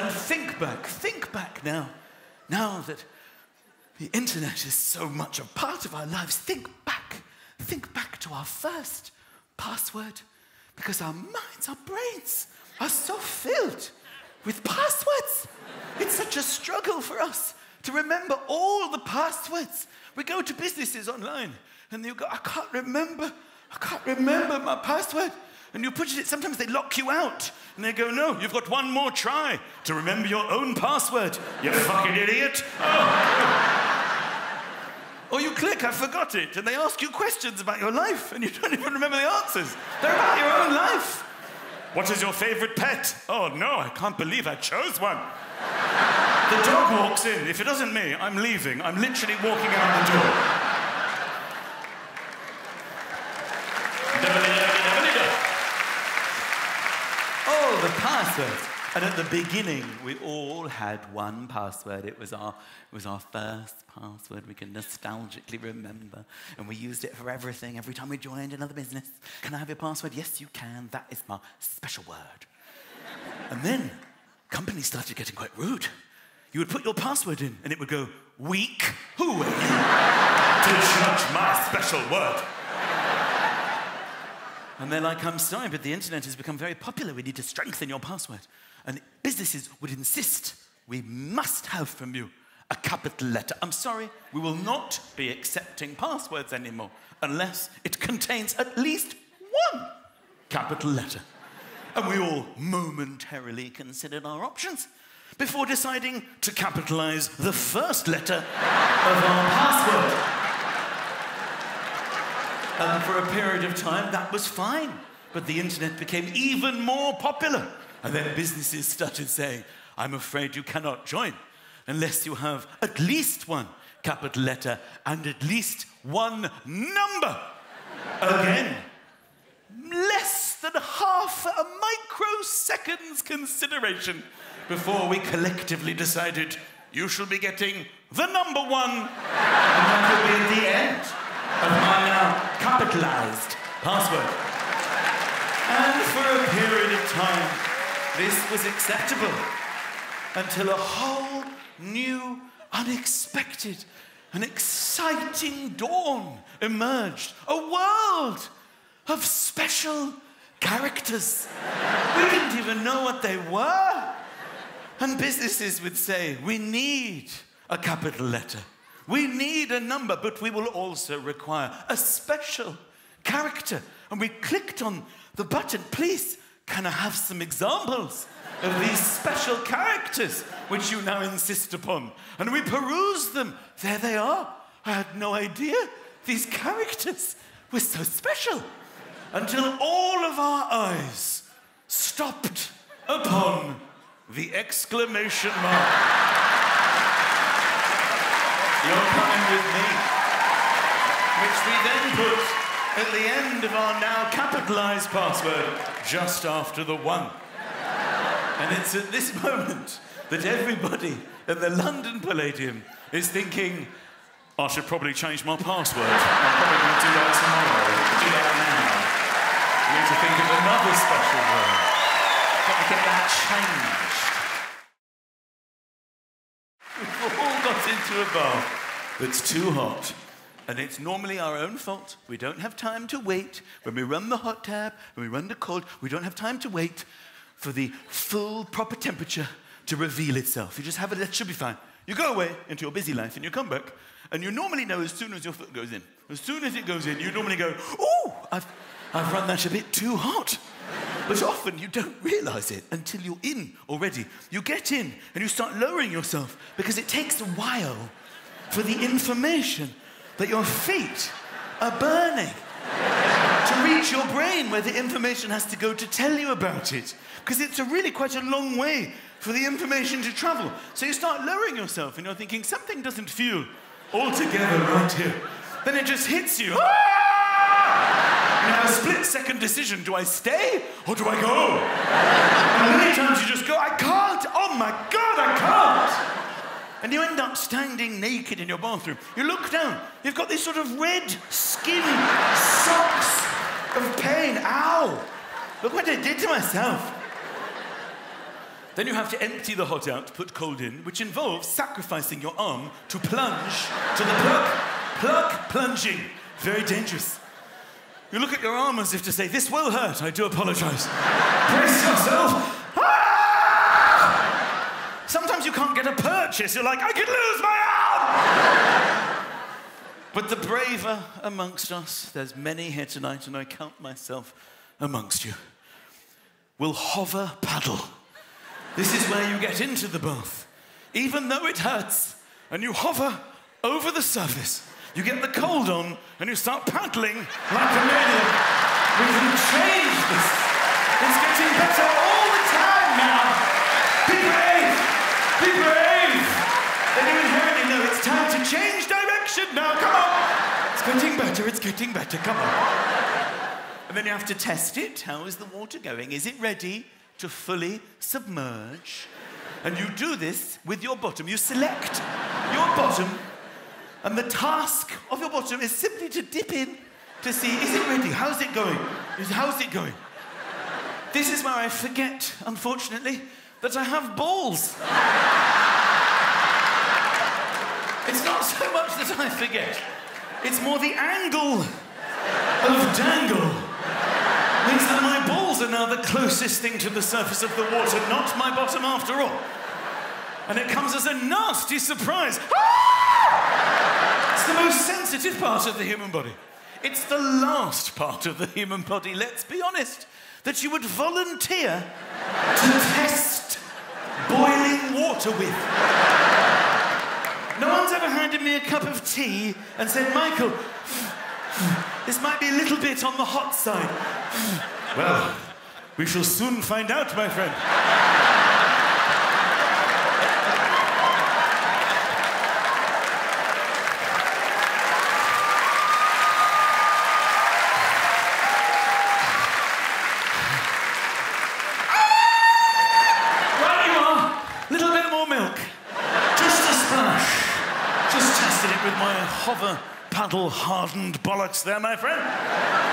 And think back now, now that the internet is so much a part of our lives, think back to our first password, because our minds, our brains are so filled with passwords. It's such a struggle for us to remember all the passwords. We go to businesses online and you go, I can't remember my password. And you put it, sometimes they lock you out. And they go, no, you've got one more try to remember your own password, you fucking idiot. Oh. Or you click, I forgot it. And they ask you questions about your life and you don't even remember the answers. They're about your own life. What is your favorite pet? Oh no, I can't believe I chose one. The dog walks in. If it isn't me, I'm leaving. I'm literally walking out the door. Oh, the passwords. And at the beginning, we all had one password. It was our first password we can nostalgically remember. And we used it for everything. Every time we joined another business. Can I have your password? Yes, you can. That is my special word. And then companies started getting quite rude. You would put your password in, and it would go, weak, who are you to judge my special word? And they're like, I'm sorry, but the internet has become very popular. We need to strengthen your password. And businesses would insist, we must have from you a capital letter. I'm sorry, we will not be accepting passwords anymore unless it contains at least one capital letter. And we all momentarily considered our options before deciding to capitalize the first letter of our password. And for a period of time, that was fine. But the internet became even more popular. And then businesses started saying, I'm afraid you cannot join unless you have at least one capital letter and at least one number. Again, less than half a microsecond's consideration before we collectively decided you shall be getting the number one, and that will be the end of my now capitalized password. And for a period of time, this was acceptable until a whole new, unexpected, and exciting dawn emerged. A world of special characters. We didn't even know what they were. And businesses would say, we need a capital letter. We need a number, but we will also require a special character. And we clicked on the button, please, can I have some examples of these special characters which you now insist upon? And we perused them. There they are. I had no idea these characters were so special. Until all of our eyes stopped upon the exclamation mark. You're coming with me. Which we then put at the end of our now capitalized password, just after the one. And it's at this moment that everybody at the London Palladium is thinking, I should probably change my password. I'm probably going to do that tomorrow. Do that now. We need to think of another special word. Got to get that changed. We've all got into a bath that's too hot. And it's normally our own fault. We don't have time to wait. When we run the hot tap, when we run the cold, we don't have time to wait for the full proper temperature to reveal itself. You just have it, that should be fine. You go away into your busy life and you come back and you normally know as soon as your foot goes in. As soon as it goes in, you normally go, ooh, I've run that a bit too hot. But often you don't realise it until you're in already. You get in and you start lowering yourself because it takes a while for the information that your feet are burning to reach your brain where the information has to go to tell you about it. Because it's really quite a long way for the information to travel. So you start lowering yourself and you're thinking, something doesn't feel altogether right here. Then it just hits you. Ah! You have a split-second decision. Do I stay or do I go? And many times you just go, I can't. Oh, my God, I can't. And you end up standing naked in your bathroom. You look down. You've got these sort of red skin socks of pain. Ow. Look what I did to myself. Then you have to empty the hot out to put cold in, which involves sacrificing your arm to plunge to the plug. Plug plunging. Very dangerous. You look at your arm as if to say, this will hurt, I do apologise. Brace yourself. Ah! Sometimes you can't get a purchase. You're like, I could lose my arm! But the braver amongst us, there's many here tonight, and I count myself amongst you, will hover paddle. This is where you get into the bath. Even though it hurts, and you hover over the surface, you get the cold on, and you start paddling like a maniac. We can change this. It's getting better all the time now. Be brave. Be brave. They do inherently know it's time to change direction now. Come on. It's getting better. It's getting better. Come on. And then you have to test it. How is the water going? Is it ready to fully submerge? And you do this with your bottom. You select your bottom. And the task of your bottom is simply to dip in to see, is it ready? How's it going? How's it going? This is where I forget, unfortunately, that I have balls. It's not so much that I forget. It's more the angle of dangle. Means that my balls are now the closest thing to the surface of the water, not my bottom after all. And it comes as a nasty surprise. It's the most sensitive part of the human body. It's the last part of the human body, let's be honest, that you would volunteer to test boiling water with. No one's ever handed me a cup of tea and said, Michael, this might be a little bit on the hot side. Well, we shall soon find out, my friend. Hover paddle hardened bollocks there, my friend.